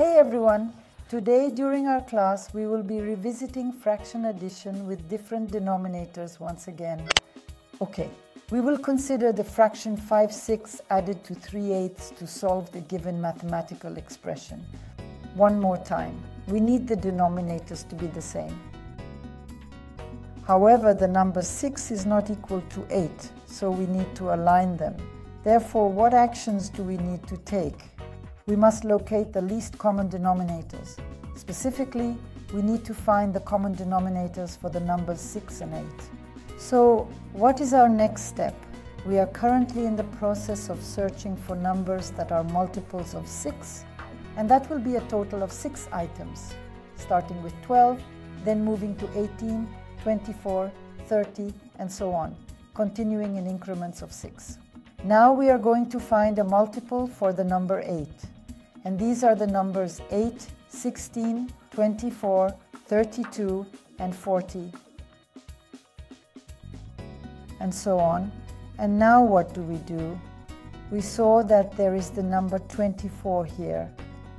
Hey everyone! Today during our class we will be revisiting fraction addition with different denominators once again. Okay, we will consider the fraction 5/6 added to 3/8 to solve the given mathematical expression. One more time, we need the denominators to be the same. However, the number 6 is not equal to 8, so we need to align them. Therefore, what actions do we need to take? We must locate the least common denominators. Specifically, we need to find the common denominators for the numbers 6 and 8. So, what is our next step? We are currently in the process of searching for numbers that are multiples of 6, and that will be a total of 6 items, starting with 12, then moving to 18, 24, 30, and so on, continuing in increments of 6. Now we are going to find a multiple for the number 8. And these are the numbers 8, 16, 24, 32, and 40, and so on. And now what do we do? We saw that there is the number 24 here.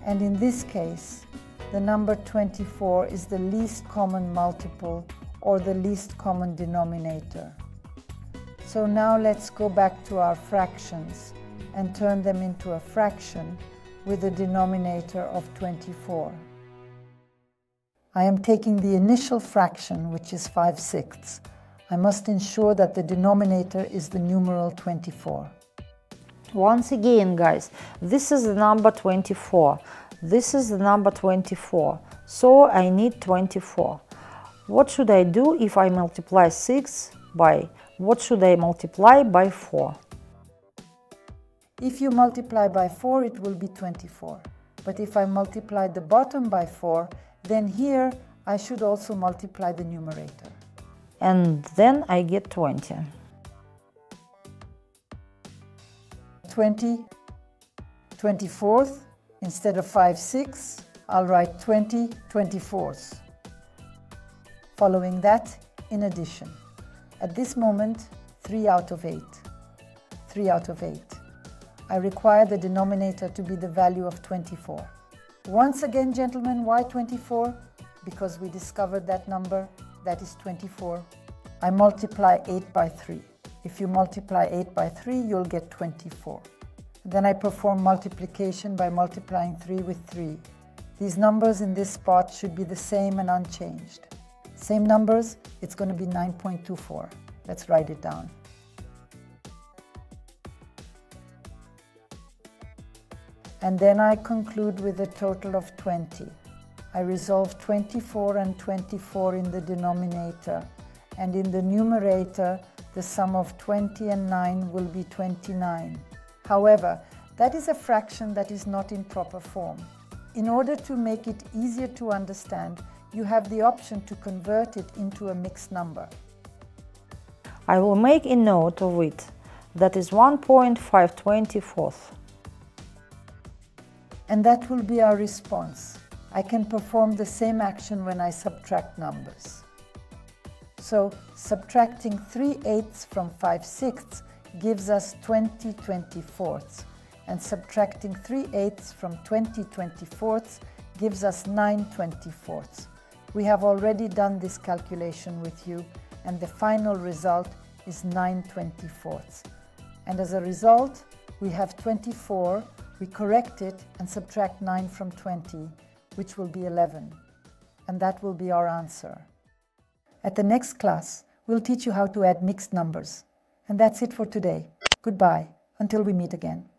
And in this case, the number 24 is the least common multiple or the least common denominator. So now let's go back to our fractions and turn them into a fraction with a denominator of 24. I am taking the initial fraction, which is 5/6. I must ensure that the denominator is the numeral 24. Once again, guys, this is the number 24. This is the number 24. So I need 24. What should I do if I multiply 6 by? What should I multiply by 4? If you multiply by 4, it will be 24. But if I multiply the bottom by 4, then here I should also multiply the numerator. And then I get 20. 20, 24th, instead of 5/6, I'll write 20 24ths. Following that, in addition. At this moment, 3 out of 8. 3 out of 8. I require the denominator to be the value of 24. Once again, gentlemen, why 24? Because we discovered that number, that is 24. I multiply 8 by 3. If you multiply 8 by 3, you'll get 24. Then I perform multiplication by multiplying 3 with 3. These numbers in this spot should be the same and unchanged. Same numbers, it's going to be 9.24. Let's write it down. And then I conclude with a total of 20. I resolve 24 and 24 in the denominator. And in the numerator, the sum of 20 and 9 will be 29. However, that is a fraction that is not in proper form. In order to make it easier to understand, you have the option to convert it into a mixed number. I will make a note of it. That is 1.524. And that will be our response. I can perform the same action when I subtract numbers. So, subtracting 3/8 from 5/6 gives us 20 24ths, and subtracting 3/8 from 20 24ths gives us 9 24ths. We have already done this calculation with you, and the final result is 9 24ths. And as a result, we have 24, we correct it and subtract 9 from 20, which will be 11. And that will be our answer. At the next class, we'll teach you how to add mixed numbers. And that's it for today. Goodbye, until we meet again.